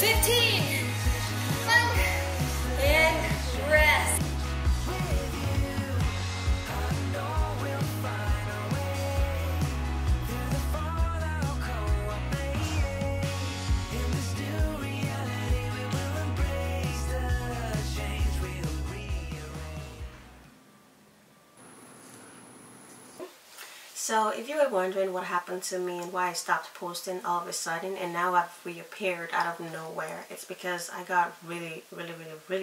15, hug, and rest. So if you were wondering what happened to me and why I stopped posting all of a sudden and now I've reappeared out of nowhere, it's because I got really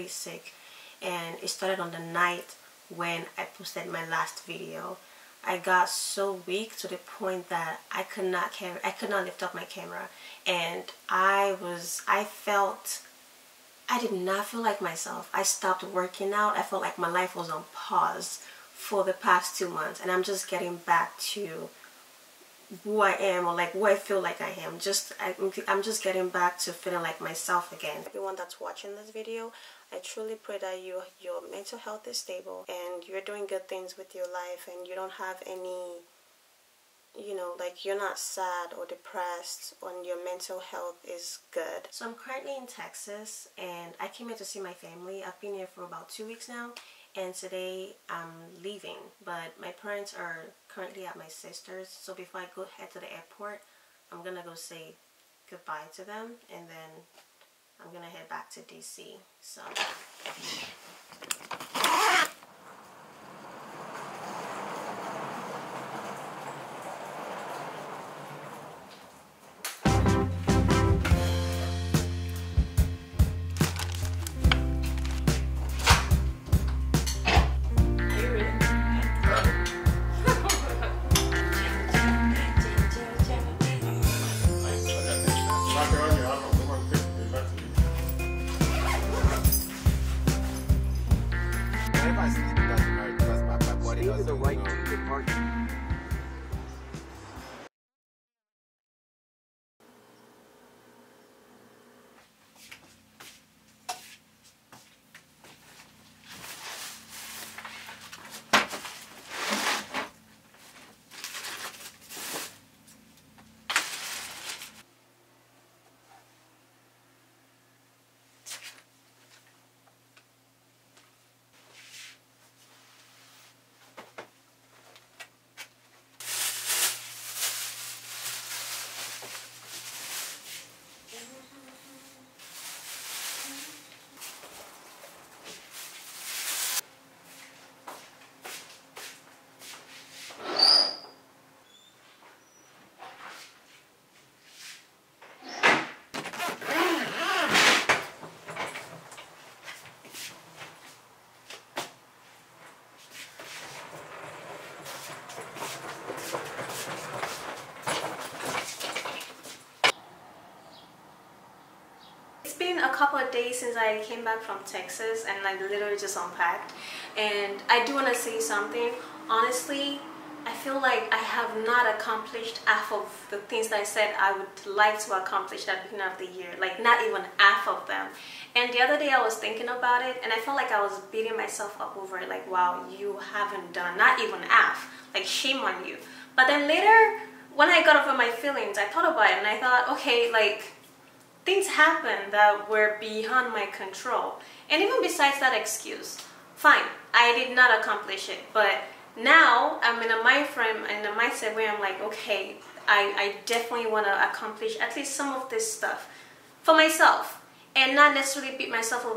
sick, and it started on the night when I posted my last video. I got so weak to the point that I could not lift up my camera, and I did not feel like myself. I stopped working out. I felt like my life was on pause for the past 2 months, and I'm just getting back to who I am, or like who I feel like I am. I'm just getting back to feeling like myself again. Everyone that's watching this video, I truly pray that your mental health is stable and you're doing good things with your life, and you don't have any, you know, like you're not sad or depressed, and your mental health is good. So I'm currently in Texas, and I came here to see my family. I've been here for about 2 weeks now, and today I'm leaving, but my parents are currently at my sister's, so before I go head to the airport, I'm gonna go say goodbye to them, and then I'm gonna head back to DC. So a couple of days since I came back from Texas, and like literally just unpacked, and I do want to say something. Honestly, I feel like I have not accomplished half of the things that I said I would like to accomplish at the beginning of the year, like not even half of them. And the other day I was thinking about it, and I felt like I was beating myself up over it, like wow, you haven't done not even half, like shame on you. But then later when I got over my feelings, I thought about it, and I thought, okay, like things happen that were beyond my control. And even besides that excuse, fine, I did not accomplish it, but now I'm in a mind frame and a mindset where I'm like, okay, I definitely want to accomplish at least some of this stuff for myself, and not necessarily beat myself up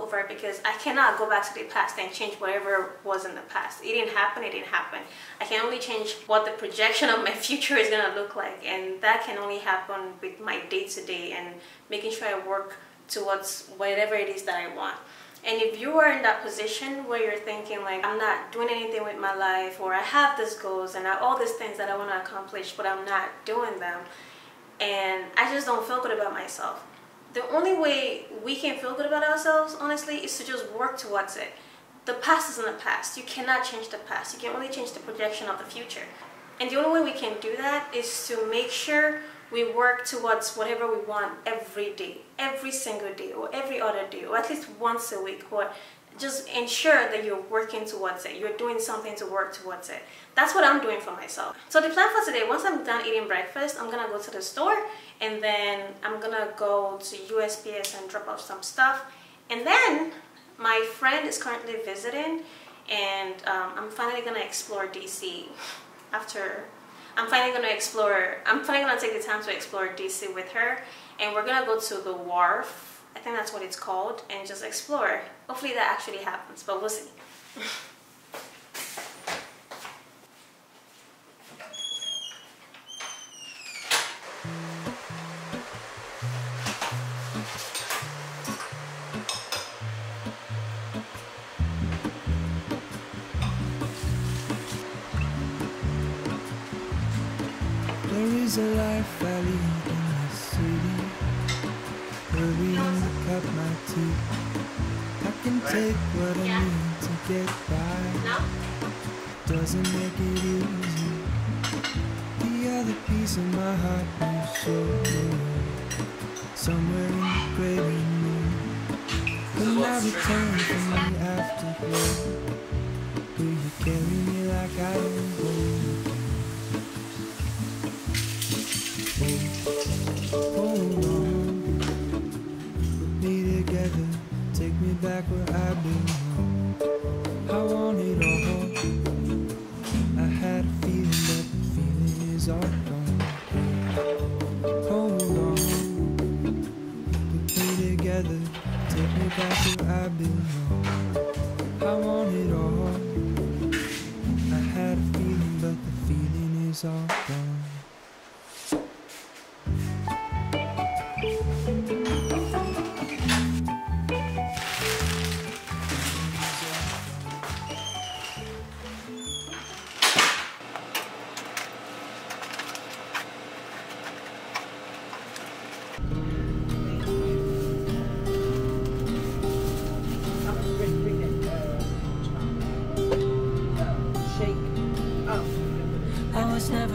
over it, because I cannot go back to the past and change whatever was in the past. It didn't happen, it didn't happen. I can only change what the projection of my future is gonna look like, and that can only happen with my day-to-day and making sure I work towards whatever it is that I want. And if you are in that position where you're thinking like, I'm not doing anything with my life, or I have these goals and I have all these things that I want to accomplish but I'm not doing them, and I just don't feel good about myself, the only way we can feel good about ourselves, honestly, is to just work towards it. The past is in the past. You cannot change the past. You can only change the projection of the future. And the only way we can do that is to make sure we work towards whatever we want every day, every single day, or every other day, or at least once a week, or just ensure that you're working towards it. You're doing something to work towards it. that's what I'm doing for myself. So the plan for today, once I'm done eating breakfast, I'm gonna go to the store and then I'm gonna go to USPS and drop off some stuff. And then my friend is currently visiting, and I'm finally gonna explore DC after. I'm finally gonna take the time to explore DC with her, and we're gonna go to the Wharf, I think that's what it's called, and just explore. Hopefully that actually happens, but we'll see. There is a life I lead in the city, hurrying to cut my teeth. I can take what I need to get by. Doesn't make it easy. The other piece of my heart won't show me. Somewhere in the greater moon, when I return from the afterglow, will you carry me like I am gold? Hold on, put me together, take me back where I belong. I want it all, I had a feeling, but the feeling is all gone. Hold on, put me together, take me back where I belong. I want it all, I had a feeling, but the feeling is all gone.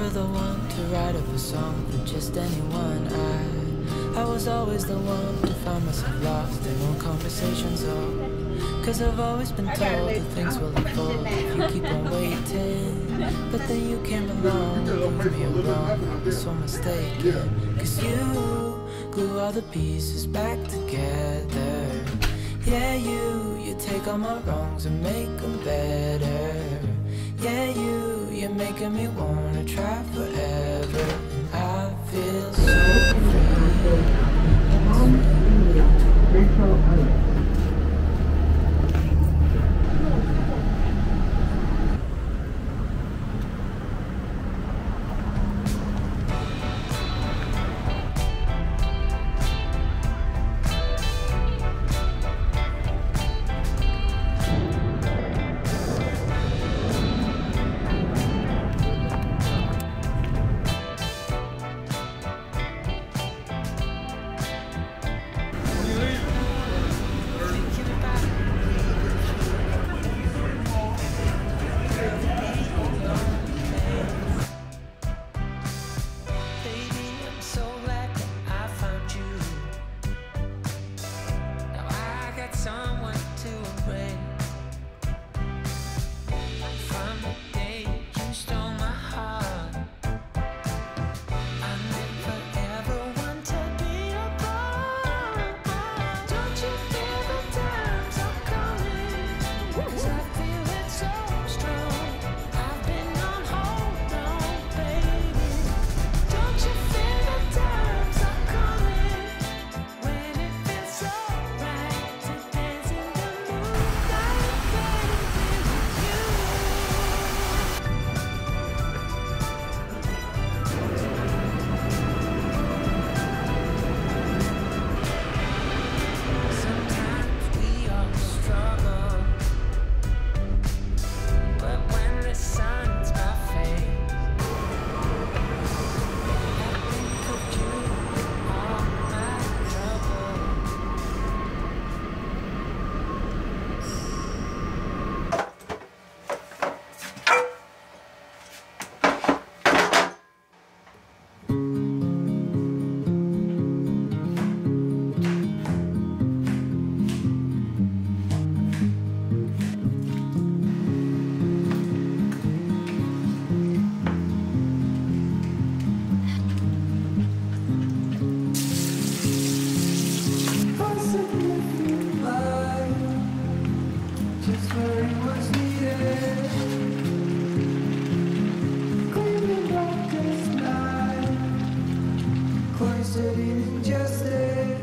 The one to write up a song for just anyone. I was always the one to find myself lost in all conversations, oh, cause I've always been told that things will unfold if you keep on waiting. But then you came along, left me alone, I was so mistaken, cause you glue all the pieces back together. Yeah, you take all my wrongs and make them better. Yeah, you're making me wanna try forever. I feel so free. Wasted in justice.